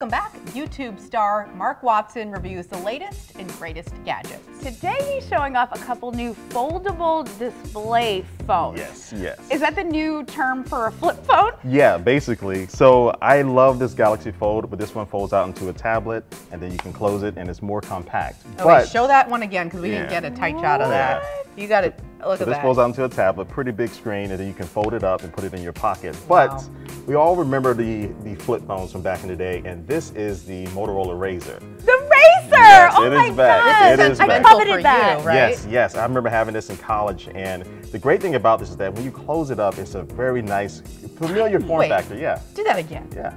Welcome back. YouTube star Mark Watson reviews the latest and greatest gadgets. Today he's showing off a couple new foldable display phones. Yes. Is that the new term for a flip phone? Yeah, basically. So I love this Galaxy Fold, but this one folds out into a tablet and then you can close it and it's more compact. Okay, but show that one again because we didn't get a tight shot of that. You got to look at that. So this folds out into a tablet, pretty big screen, and then you can fold it up and put it in your pocket. Wow. But we all remember the flip phones from back in the day, and this is the Motorola Razr. The Razr! Yes, oh my gosh! It is back. I coveted that. Right? Yes. I remember having this in college, and the great thing about this is that when you close it up, it's a very nice, familiar form factor. Yeah. Do that again. Yeah.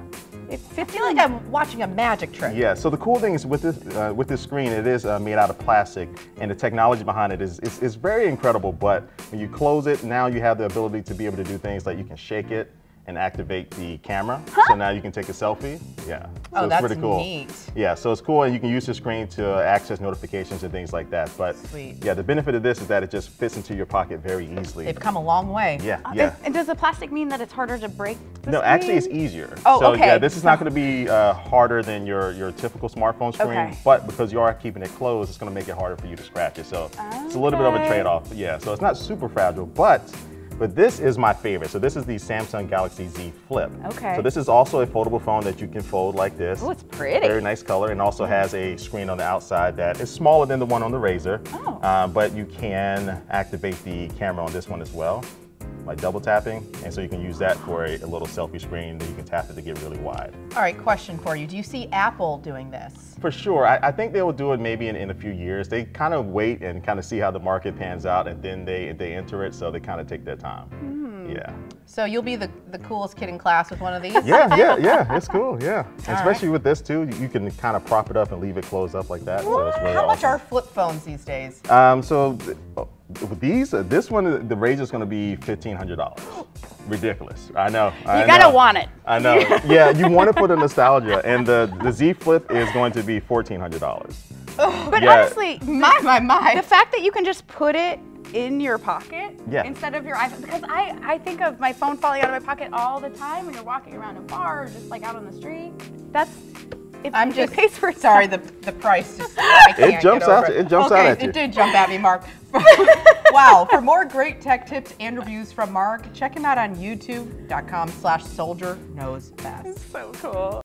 It feels like I'm watching a magic trick. Yeah. So the cool thing is with this screen, it is made out of plastic, and the technology behind it is very incredible. But when you close it, now you have the ability to be able to do things like you can shake it and activate the camera. Huh? So now you can take a selfie. Yeah. So that's pretty cool. Neat. Yeah, so it's cool, and you can use the screen to access notifications and things like that. But yeah, the benefit of this is that it just fits into your pocket very easily. They've come a long way. Yeah, And does the plastic mean that it's harder to break the screen? No, actually it's easier. Oh, so, okay. Yeah, this is not gonna be harder than your typical smartphone screen, but because you are keeping it closed, it's gonna make it harder for you to scratch it. So it's a little bit of a trade-off. Yeah, so it's not super fragile, but this is my favorite. So this is the Samsung Galaxy Z Flip. Okay. So this is also a foldable phone that you can fold like this. Oh, it's pretty. Very nice color, and also has a screen on the outside that is smaller than the one on the Razr. Oh. But you can activate the camera on this one as well by double tapping, and so you can use that for a little selfie screen that you can tap it to get really wide. All right, question for you. Do you see Apple doing this? For sure. I think they will do it maybe in a few years. They kind of wait and kind of see how the market pans out, and then they enter it, so they kind of take their time. Yeah. So you'll be the coolest kid in class with one of these? Yeah. It's cool, yeah. Especially with this too, you can kind of prop it up and leave it closed up like that. So it's really How much are flip phones these days? With these, this one, the Razr is going to be $1,500. Ridiculous. I know. You gotta want it. I know. Yeah, you want it for the nostalgia, and the Z Flip is going to be $1,400. But honestly, the fact that you can just put it in your pocket instead of your iPhone, because I think of my phone falling out of my pocket all the time when you're walking around a bar or just like out on the street. Sorry, the price just it jumps out at you. It did jump at me, Mark. Wow, for more great tech tips and reviews from Mark, check him out on youtube.com/SoldierKnowsBest. So cool.